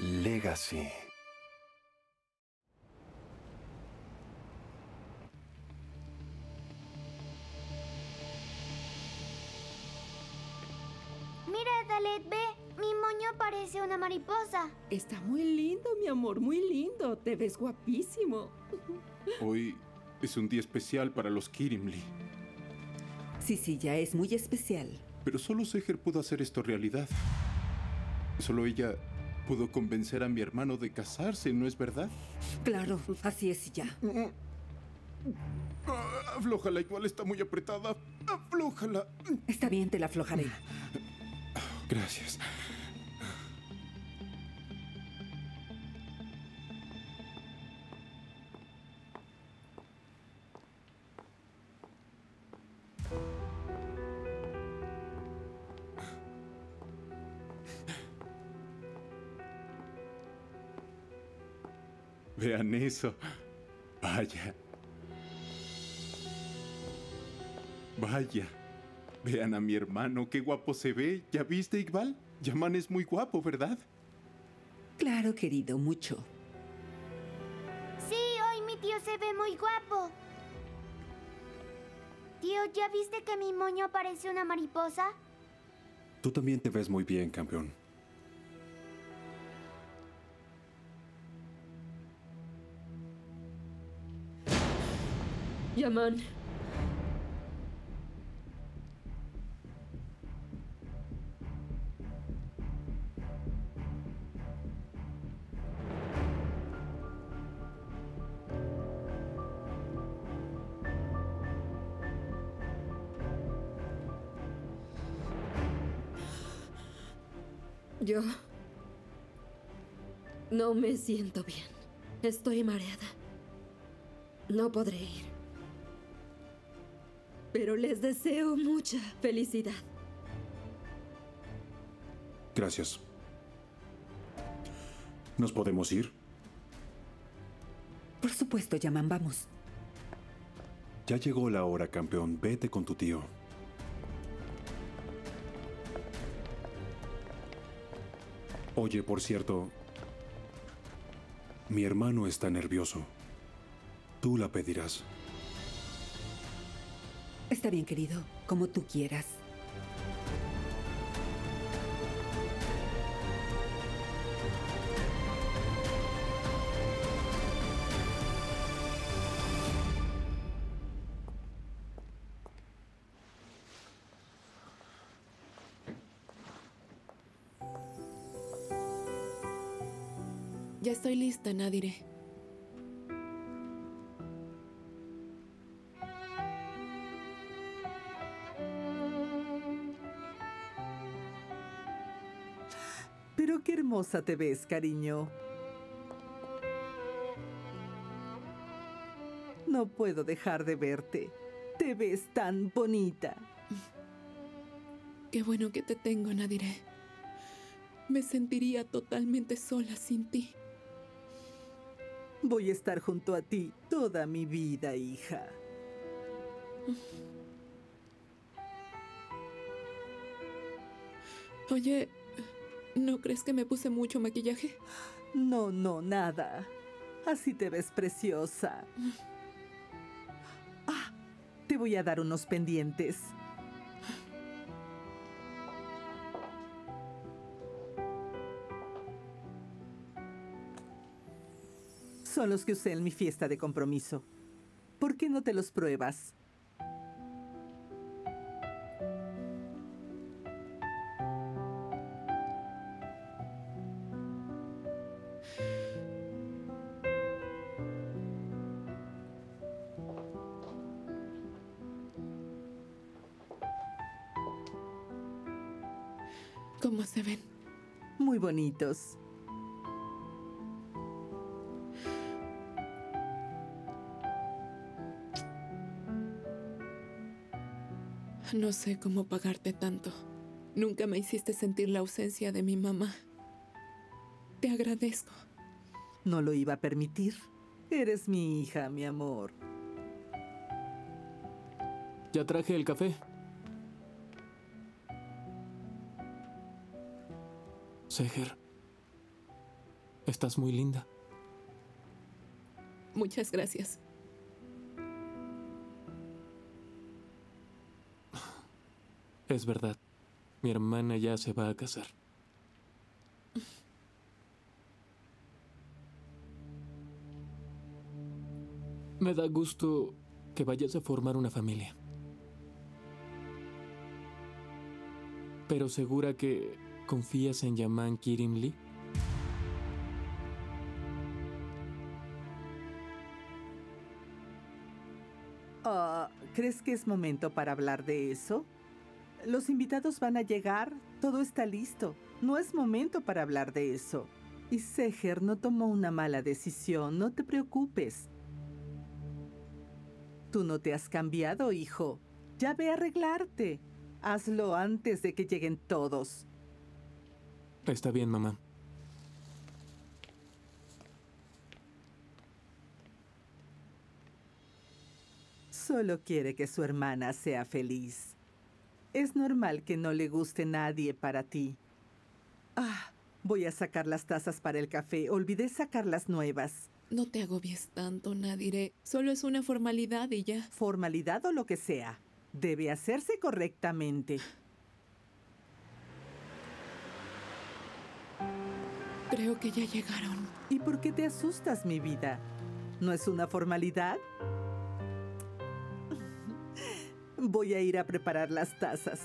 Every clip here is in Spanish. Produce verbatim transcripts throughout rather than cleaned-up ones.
Legacy. Mira, Dalet, ve. Mi moño parece una mariposa. Está muy lindo, mi amor, muy lindo. Te ves guapísimo. Hoy es un día especial para los Kirimli. Sí, sí, ya es muy especial. Pero solo Seher pudo hacer esto realidad. Solo ella pudo convencer a mi hermano de casarse, ¿no es verdad? Claro, así es ya. Ah, aflójala, igual está muy apretada. Aflójala. Está bien, te la aflojaré. Gracias. Vean eso. Vaya. Vaya. Vean a mi hermano, qué guapo se ve. ¿Ya viste, Iqbal? Yaman es muy guapo, ¿verdad? Claro, querido, mucho. Sí, hoy mi tío se ve muy guapo. Tío, ¿ya viste que mi moño parece una mariposa? Tú también te ves muy bien, campeón. Yaman. Yo no me siento bien. Estoy mareada. No podré ir. Pero les deseo mucha felicidad. Gracias. ¿Nos podemos ir? Por supuesto, Yaman, vamos. Ya llegó la hora, campeón. Vete con tu tío. Oye, por cierto, mi hermano está nervioso. Tú la pedirás. Está bien, querido, como tú quieras. Ya estoy lista, Nadire. Pero qué hermosa te ves, cariño. No puedo dejar de verte. Te ves tan bonita. Qué bueno que te tengo, Nadire. Me sentiría totalmente sola sin ti. Voy a estar junto a ti toda mi vida, hija. Oye, ¿no crees que me puse mucho maquillaje? No, no, nada. Así te ves preciosa. Ah, te voy a dar unos pendientes. Son los que usé en mi fiesta de compromiso. ¿Por qué no te los pruebas? ¿Cómo se ven? Muy bonitos. No sé cómo pagarte tanto. Nunca me hiciste sentir la ausencia de mi mamá. Te agradezco. No lo iba a permitir. Eres mi hija, mi amor. Ya traje el café. Seher, Estás muy linda. Muchas gracias. Es verdad. Mi hermana ya se va a casar. Me da gusto que vayas a formar una familia. ¿Pero segura que confías en Yaman Kirimli? Uh, ¿Crees que es momento para hablar de eso? Los invitados van a llegar, todo está listo. No es momento para hablar de eso. Y Seher no tomó una mala decisión, no te preocupes. Tú no te has cambiado, hijo. Ya ve a arreglarte. Hazlo antes de que lleguen todos. Está bien, mamá. Solo quiere que su hermana sea feliz. Es normal que no le guste nadie para ti. Ah, voy a sacar las tazas para el café. Olvidé sacar las nuevas. No te agobies tanto, Nadire. Solo es una formalidad y ya. Formalidad o lo que sea. Debe hacerse correctamente. Creo que ya llegaron. ¿Y por qué te asustas, mi vida? ¿No es una formalidad? Voy a ir a preparar las tazas.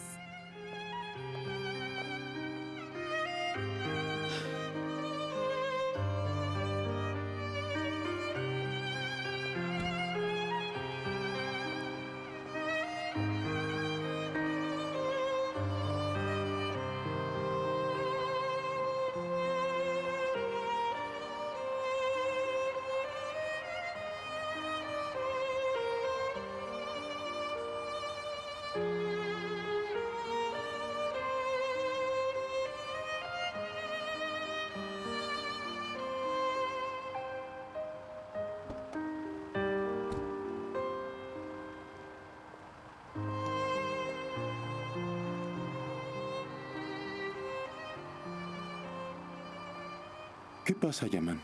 ¿Qué pasa, Yaman?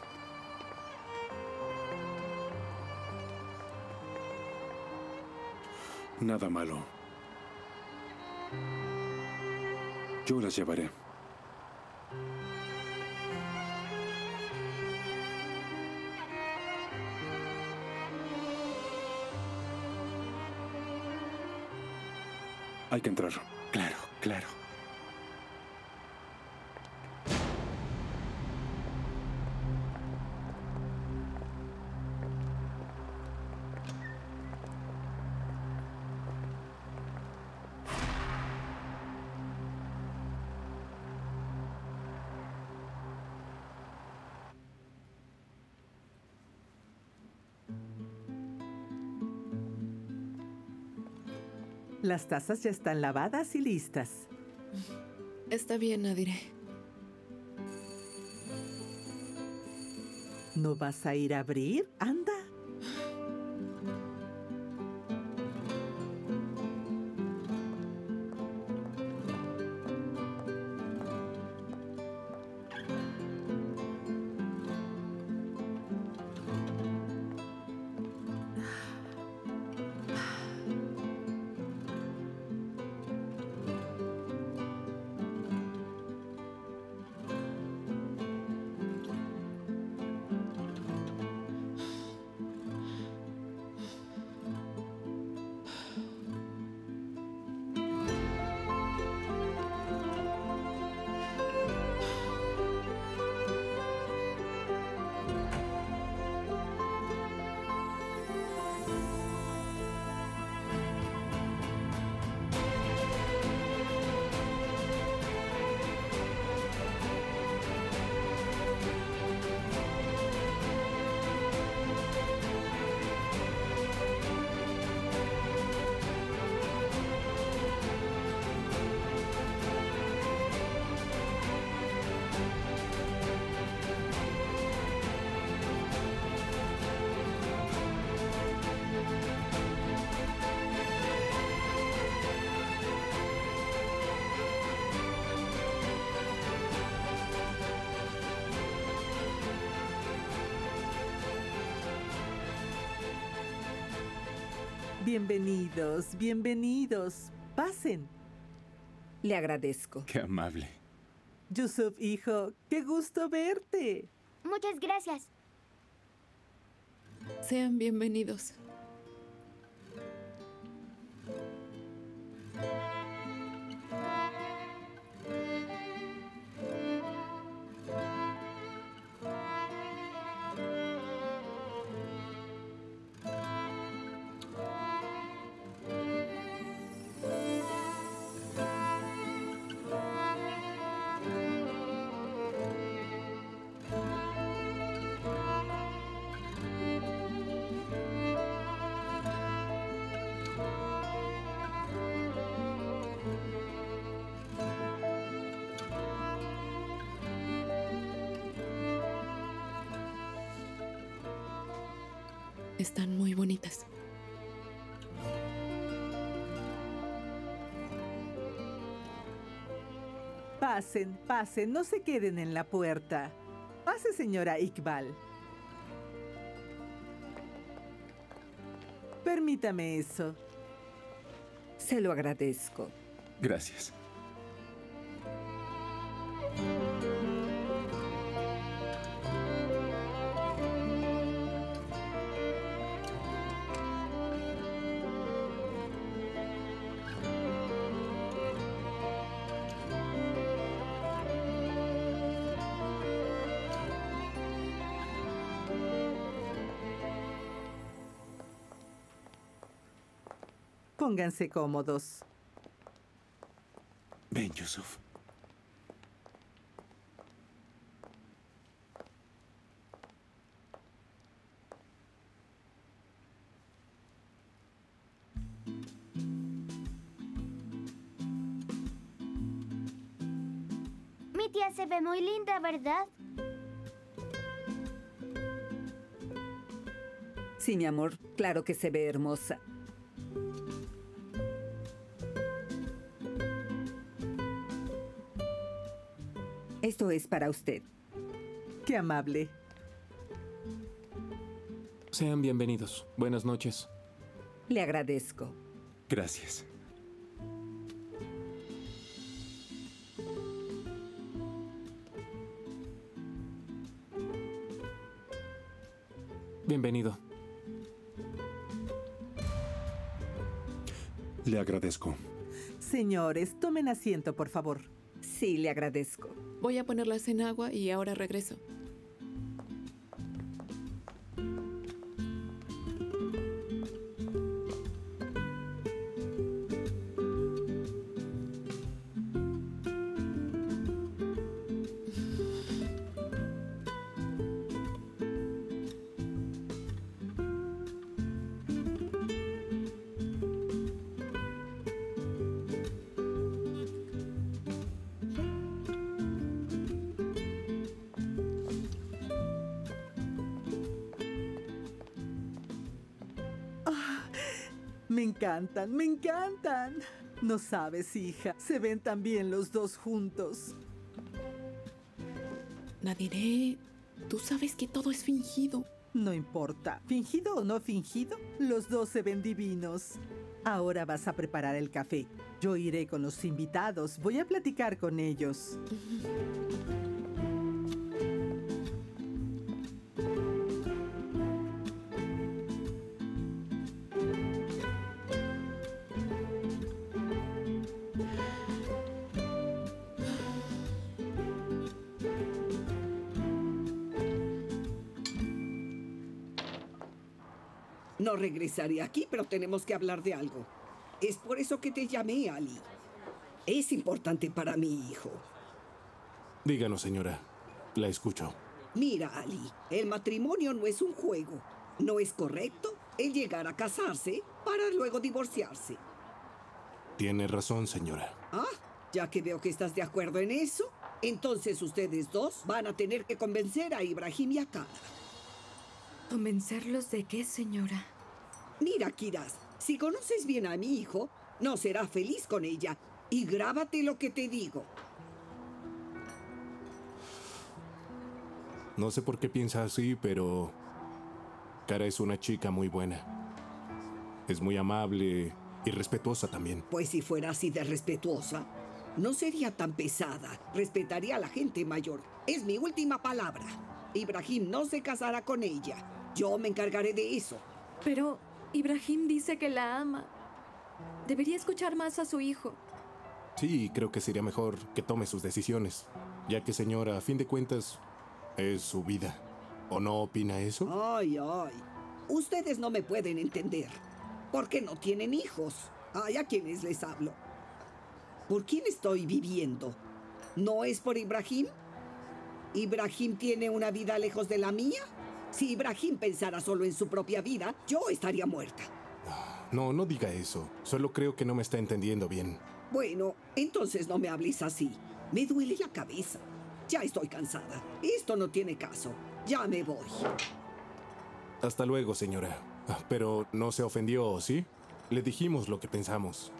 Nada malo. Yo las llevaré. Hay que entrar. Claro, claro. Las tazas ya están lavadas y listas. Está bien, Nadire. ¿No vas a ir a abrir? Anda. Bienvenidos, bienvenidos. Pasen. Le agradezco. Qué amable. Yusuf, hijo, qué gusto verte. Muchas gracias. Sean bienvenidos. Están muy bonitas. Pasen, pasen, no se queden en la puerta. Pase, señora Iqbal. Permítame eso. Se lo agradezco. Gracias. Pónganse cómodos. Ven, Yusuf. Mi tía se ve muy linda, ¿verdad? Sí, mi amor, claro que se ve hermosa. Esto es para usted. Qué amable. Sean bienvenidos. Buenas noches. Le agradezco. Gracias. Bienvenido. Le agradezco. Señores, tomen asiento, por favor. Sí, le agradezco. Voy a ponerlas en agua y ahora regreso. Me encantan, me encantan. No sabes, hija, se ven tan bien los dos juntos. Nadire, tú sabes que todo es fingido. No importa, fingido o no fingido, los dos se ven divinos. Ahora vas a preparar el café. Yo iré con los invitados, voy a platicar con ellos. No regresaré aquí, pero tenemos que hablar de algo. Es por eso que te llamé, Ali. Es importante para mi hijo. Díganos, señora. La escucho. Mira, Ali, el matrimonio no es un juego. No es correcto el llegar a casarse para luego divorciarse. Tiene razón, señora. Ah, ya que veo que estás de acuerdo en eso, entonces ustedes dos van a tener que convencer a Ibrahim y a Kala. ¿Convencerlos de qué, señora? Mira, Kiraz, si conoces bien a mi hijo, no será feliz con ella. Y grábate lo que te digo. No sé por qué piensa así, pero Kara es una chica muy buena. Es muy amable y respetuosa también. Pues si fuera así de respetuosa, no sería tan pesada. Respetaría a la gente mayor. Es mi última palabra. Ibrahim no se casará con ella. Yo me encargaré de eso. Pero Ibrahim dice que la ama. Debería escuchar más a su hijo. Sí, creo que sería mejor que tome sus decisiones, ya que, señora, a fin de cuentas, es su vida. ¿O no opina eso? Ay, ay. Ustedes no me pueden entender. ¿Por qué no tienen hijos? Ay, ¿a quiénes les hablo? ¿Por quién estoy viviendo? ¿No es por Ibrahim? ¿Ibrahim tiene una vida lejos de la mía? Si Ibrahim pensara solo en su propia vida, yo estaría muerta. No, no diga eso. Solo creo que no me está entendiendo bien. Bueno, entonces no me hables así. Me duele la cabeza. Ya estoy cansada. Esto no tiene caso. Ya me voy. Hasta luego, señora. Pero no se ofendió, ¿sí? Le dijimos lo que pensamos.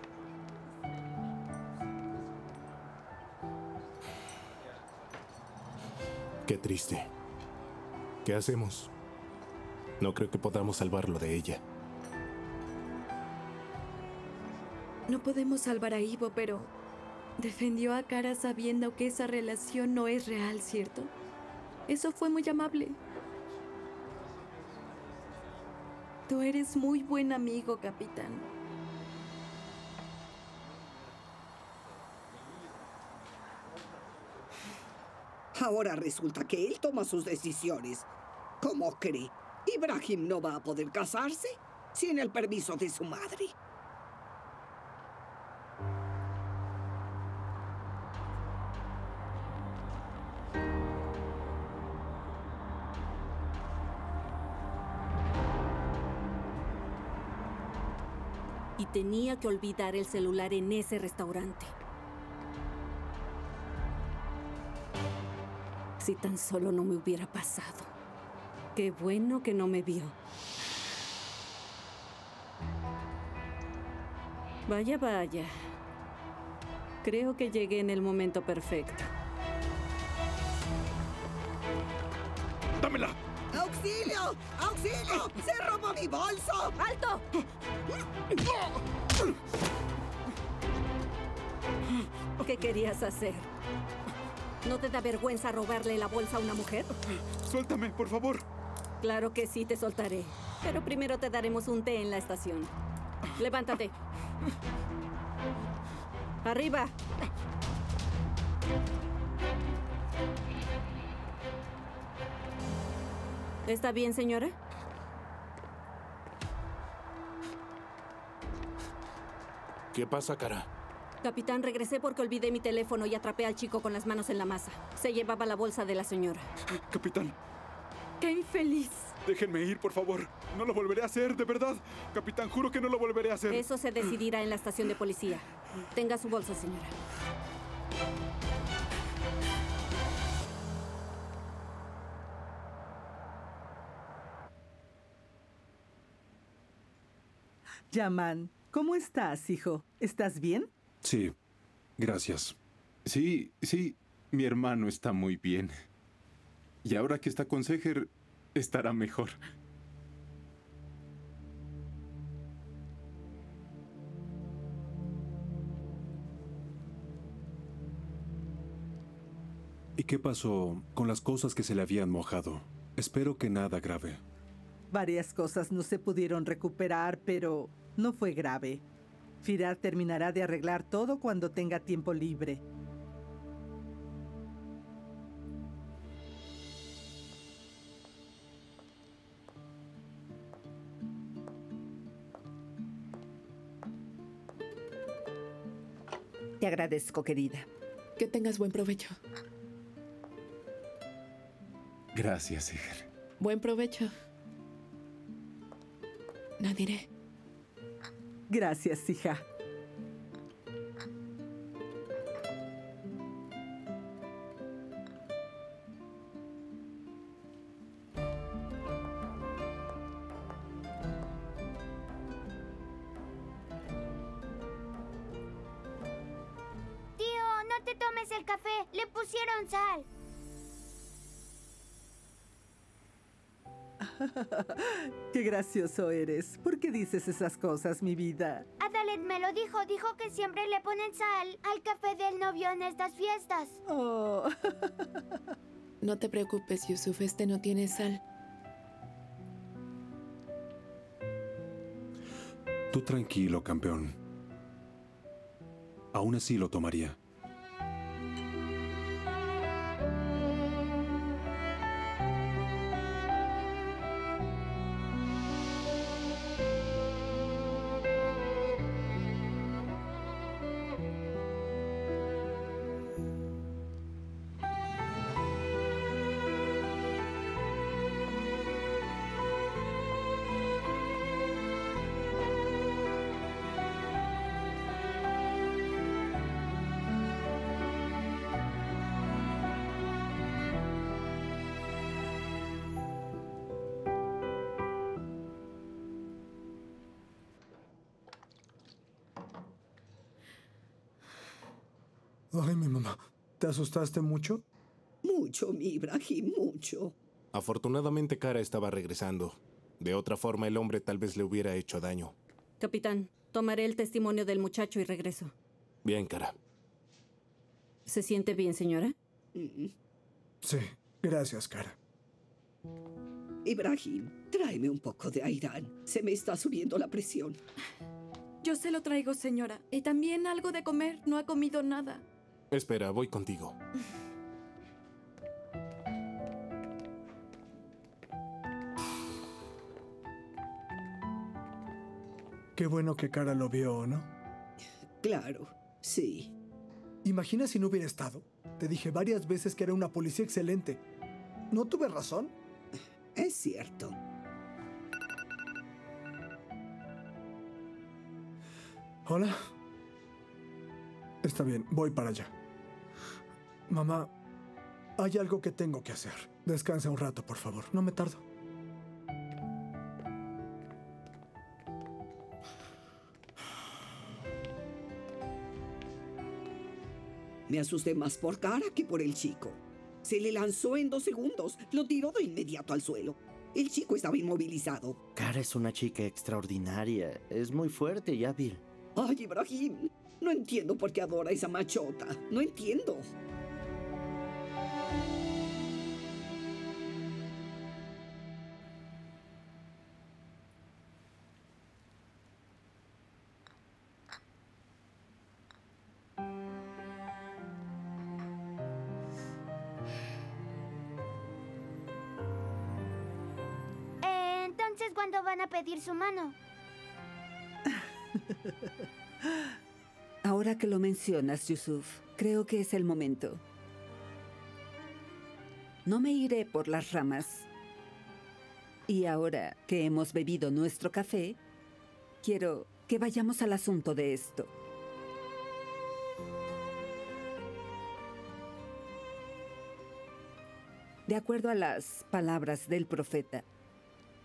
Qué triste. ¿Qué hacemos? No creo que podamos salvarlo de ella. No podemos salvar a Ivo, pero defendió a Kara sabiendo que esa relación no es real, ¿cierto? Eso fue muy amable. Tú eres muy buen amigo, capitán. Ahora resulta que él toma sus decisiones. ¿Cómo cree? ¿Ibrahim no va a poder casarse sin el permiso de su madre? Tenía que olvidar el celular en ese restaurante. Si tan solo no me hubiera pasado. Qué bueno que no me vio. Vaya, vaya. Creo que llegué en el momento perfecto. ¡Dámela! ¡Auxilio! ¡Auxilio! ¡Se robó mi bolso! ¡Alto! ¿Qué querías hacer? ¿No te da vergüenza robarle la bolsa a una mujer? ¡Suéltame, por favor! Claro que sí, te soltaré. Pero primero te daremos un té en la estación. ¡Levántate! ¡Arriba! ¿Está bien, señora? ¿Qué pasa, Kara? Capitán, regresé porque olvidé mi teléfono y atrapé al chico con las manos en la masa. Se llevaba la bolsa de la señora. Capitán. ¡Qué infeliz! Déjenme ir, por favor. No lo volveré a hacer, de verdad. Capitán, juro que no lo volveré a hacer. Eso se decidirá en la estación de policía. Tenga su bolsa, señora. Yaman, ¿cómo estás, hijo? ¿Estás bien? Sí, gracias. Sí, sí, mi hermano está muy bien. Y ahora que está con Seher, estará mejor. ¿Y qué pasó con las cosas que se le habían mojado? Espero que nada grave. Varias cosas no se pudieron recuperar, pero no fue grave. Firat terminará de arreglar todo cuando tenga tiempo libre. Te agradezco, querida. Que tengas buen provecho. Gracias, Seher. Buen provecho. Nadire. Gracias, hija. Tío, no te tomes el café. Le pusieron sal. Ah. ¡Qué gracioso eres! ¿Por qué dices esas cosas, mi vida? Adalet me lo dijo. Dijo que siempre le ponen sal al café del novio en estas fiestas. Oh. No te preocupes, Yusuf. Este no tiene sal. Tú tranquilo, campeón. Aún así lo tomaría. Ay, mi mamá. ¿Te asustaste mucho? Mucho, mi Ibrahim, mucho. Afortunadamente, Kara estaba regresando. De otra forma, el hombre tal vez le hubiera hecho daño. Capitán, tomaré el testimonio del muchacho y regreso. Bien, Kara. ¿Se siente bien, señora? Mm. Sí, gracias, Kara. Ibrahim, tráeme un poco de airán. Se me está subiendo la presión. Yo se lo traigo, señora. Y también algo de comer. No ha comido nada. Espera, voy contigo. Qué bueno que Kara lo vio, ¿no? Claro, sí. Imagina si no hubiera estado. Te dije varias veces que era una policía excelente. ¿No tuve razón? Es cierto. ¿Hola? Está bien, voy para allá. Mamá, hay algo que tengo que hacer. Descansa un rato, por favor. No me tardo. Me asusté más por Kara que por el chico. Se le lanzó en dos segundos. Lo tiró de inmediato al suelo. El chico estaba inmovilizado. Kara es una chica extraordinaria. Es muy fuerte y hábil. Ay, Ibrahim. No entiendo por qué adora a esa machota. No entiendo. Eh, entonces, ¿cuándo van a pedir su mano? Ahora que lo mencionas, Yusuf, creo que es el momento. No me iré por las ramas. Y ahora que hemos bebido nuestro café, quiero que vayamos al asunto de esto. De acuerdo a las palabras del profeta,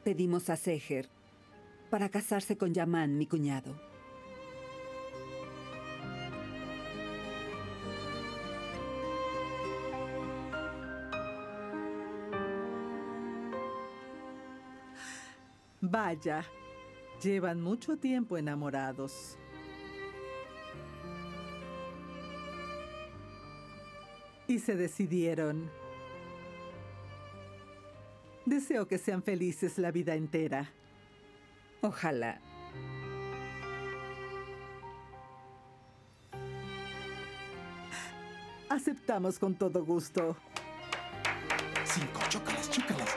pedimos a Seher para casarse con Yaman, mi cuñado. Vaya, llevan mucho tiempo enamorados. Y se decidieron. Deseo que sean felices la vida entera. Ojalá. Aceptamos con todo gusto. Cinco, chócalas, chócalas.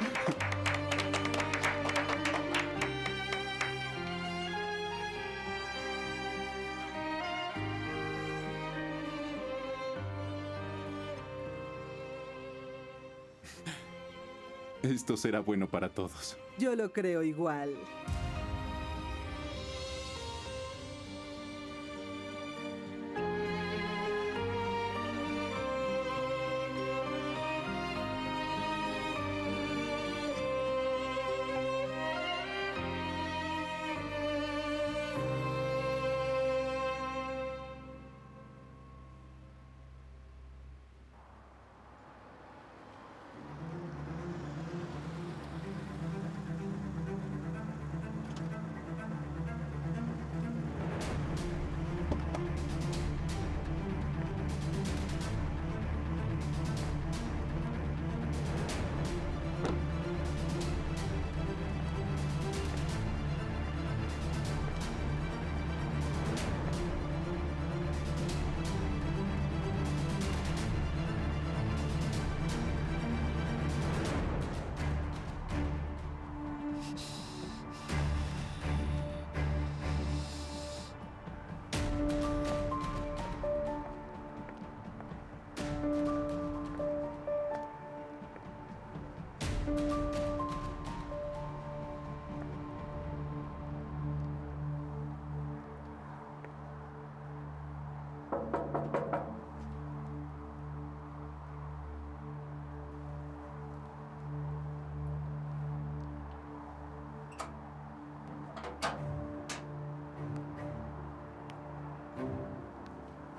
Esto será bueno para todos. Yo lo creo igual.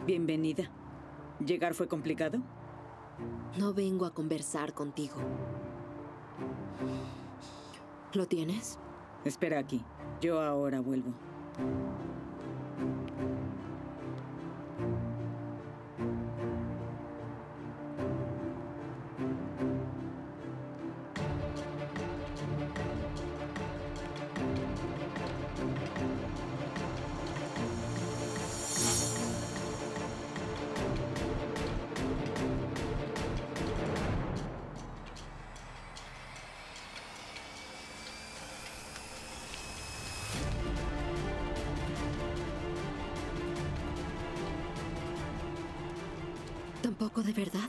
Bienvenida. ¿Llegar fue complicado? No vengo a conversar contigo. ¿Lo tienes? Espera aquí. Yo ahora vuelvo. ¿Tampoco de verdad?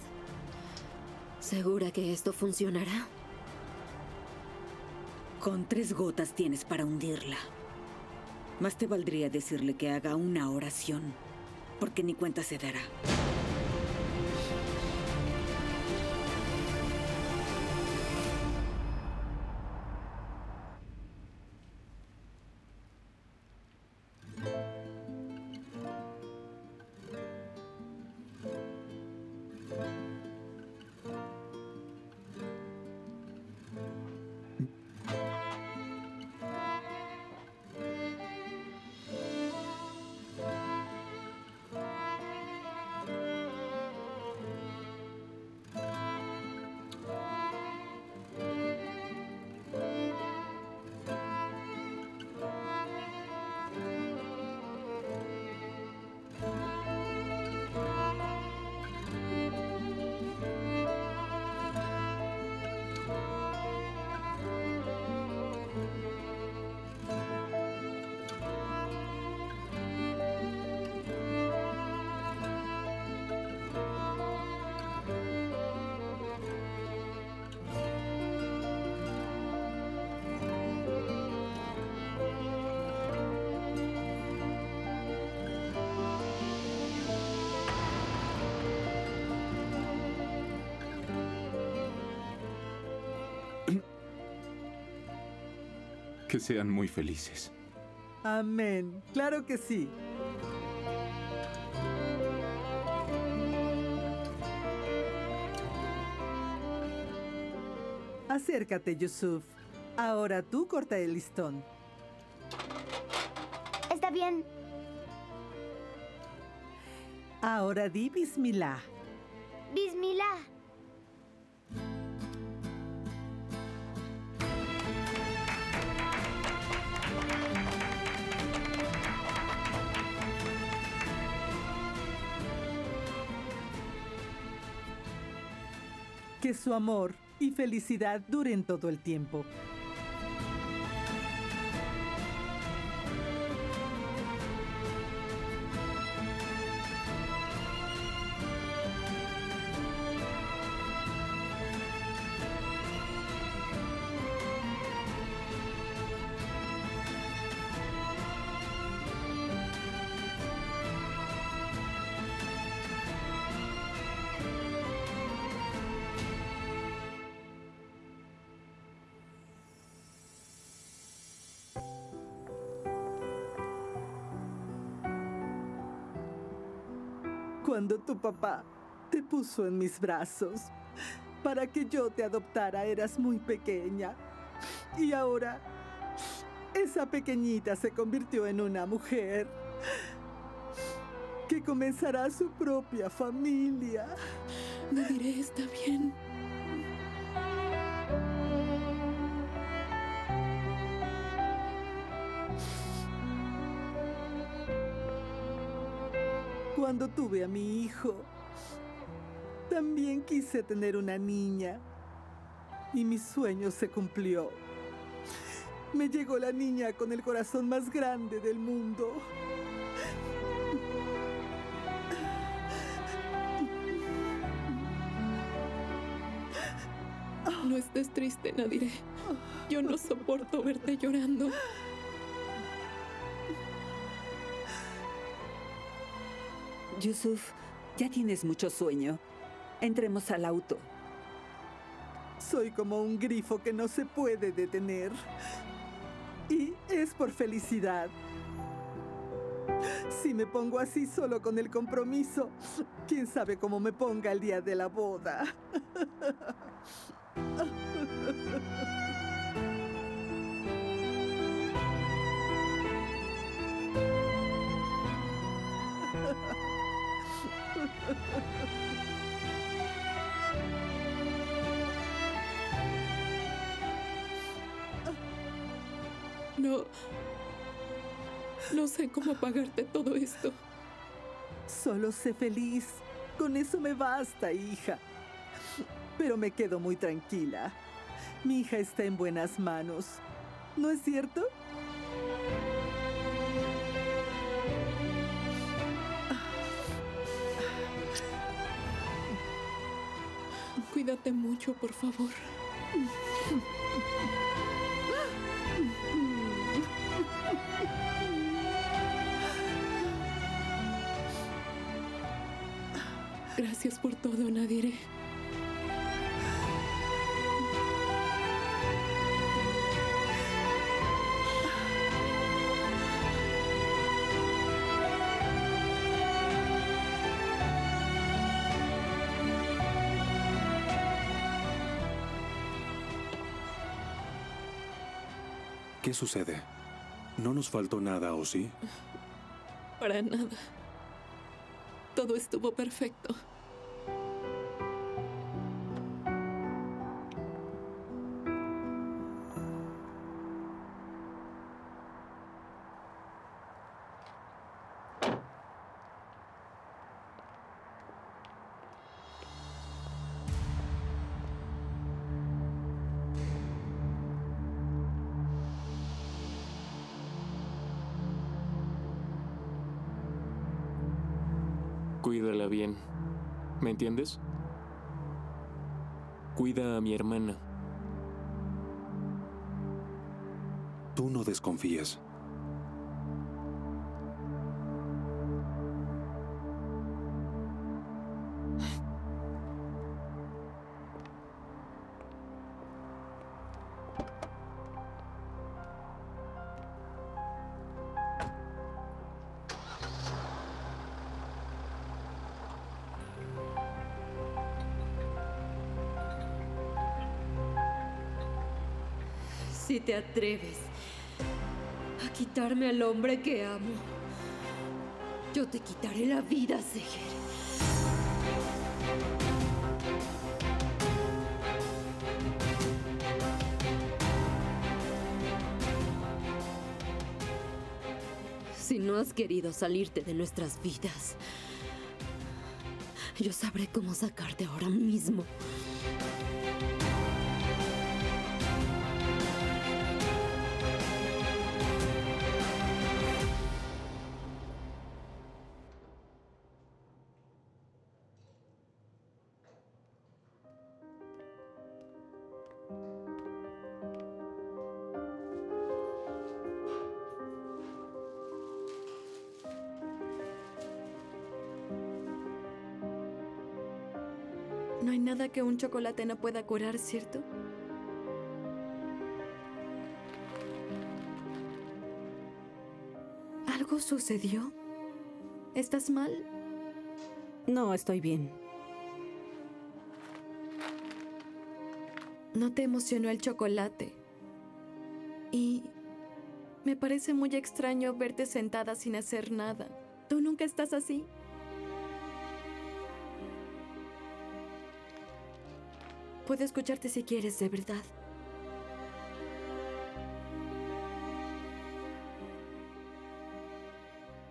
¿Segura que esto funcionará? Con tres gotas tienes para hundirla. Más te valdría decirle que haga una oración, porque ni cuenta se dará. Que sean muy felices. Amén. Claro que sí. Acércate, Yusuf. Ahora tú corta el listón. Está bien. Ahora di bismillah. Bismillah. Que su amor y felicidad duren todo el tiempo. Cuando tu papá te puso en mis brazos para que yo te adoptara, eras muy pequeña. Y ahora, esa pequeñita se convirtió en una mujer que comenzará su propia familia. Nadire, está bien. Cuando tuve a mi hijo, también quise tener una niña y mi sueño se cumplió. Me llegó la niña con el corazón más grande del mundo. No estés triste, Nadire. Yo no soporto verte llorando. Yusuf, ya tienes mucho sueño. Entremos al auto. Soy como un grifo que no se puede detener. Y es por felicidad. Si me pongo así solo con el compromiso, quién sabe cómo me ponga el día de la boda. No... No sé cómo pagarte todo esto. Solo sé feliz. Con eso me basta, hija. Pero me quedo muy tranquila. Mi hija está en buenas manos. ¿No es cierto? Cuídate mucho, por favor. Gracias por todo, Nadire. ¿Qué sucede? ¿No nos faltó nada, o sí? Para nada. Todo estuvo perfecto. Cuídala bien, ¿me entiendes? Cuida a mi hermana. Tú no desconfíes. Si te atreves a quitarme al hombre que amo, yo te quitaré la vida, Seher. Si no has querido salirte de nuestras vidas, yo sabré cómo sacarte ahora mismo. No hay nada que un chocolate no pueda curar, ¿cierto? ¿Algo sucedió? ¿Estás mal? No, estoy bien. No te emocionó el chocolate. Y me parece muy extraño verte sentada sin hacer nada. ¿Tú nunca estás así? Puedo escucharte si quieres, de verdad.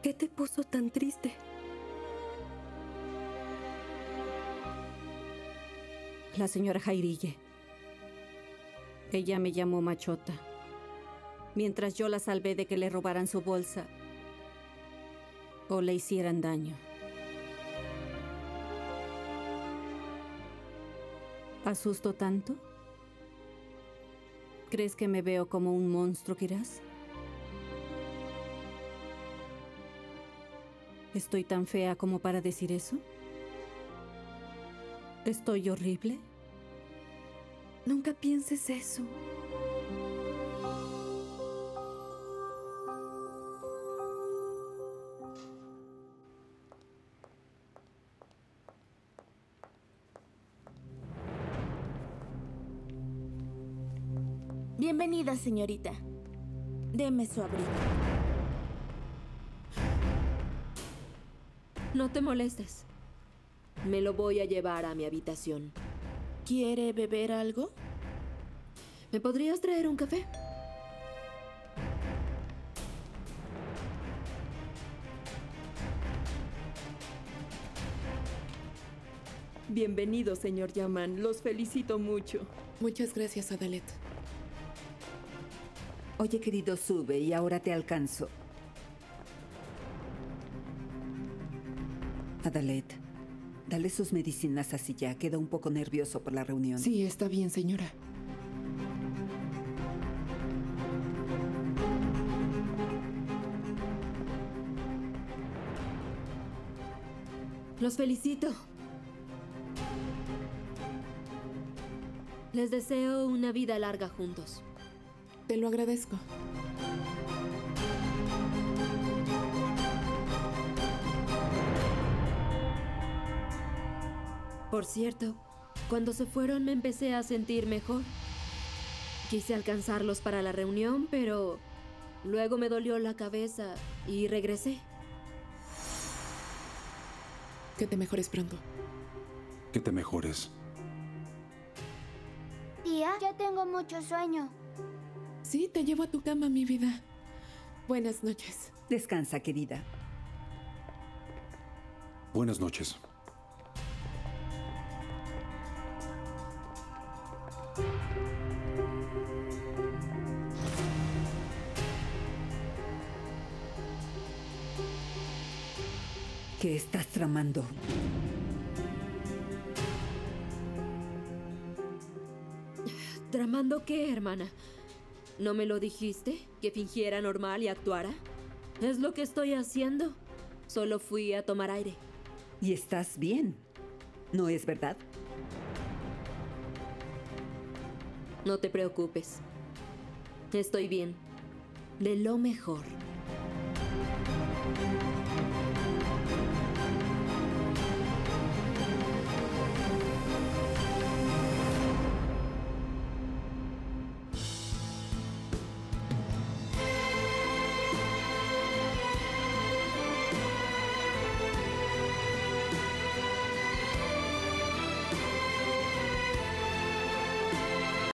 ¿Qué te puso tan triste? La señora Jairille. Ella me llamó machota, mientras yo la salvé de que le robaran su bolsa o le hicieran daño. ¿Asustó tanto? ¿Crees que me veo como un monstruo, Kiraz? ¿Estoy tan fea como para decir eso? ¿Estoy horrible? Nunca pienses eso. Bienvenida, señorita. Deme su abrigo. No te molestes. Me lo voy a llevar a mi habitación. ¿Quiere beber algo? ¿Me podrías traer un café? Bienvenido, señor Yaman. Los felicito mucho. Muchas gracias, Adalet. Oye, querido, sube y ahora te alcanzo. Adalet, dale sus medicinas así ya. Queda un poco nervioso por la reunión. Sí, está bien, señora. Los felicito. Les deseo una vida larga juntos. Te lo agradezco. Por cierto, cuando se fueron me empecé a sentir mejor. Quise alcanzarlos para la reunión, pero luego me dolió la cabeza y regresé. Que te mejores pronto. Que te mejores. Tía, ya tengo mucho sueño. Sí, te llevo a tu cama, mi vida. Buenas noches. Descansa, querida. Buenas noches. ¿Qué estás tramando? ¿Tramando qué, hermana? ¿No me lo dijiste? ¿Que fingiera normal y actuara? Es lo que estoy haciendo. Solo fui a tomar aire. Y estás bien, ¿no es verdad? No te preocupes. Estoy bien. De lo mejor.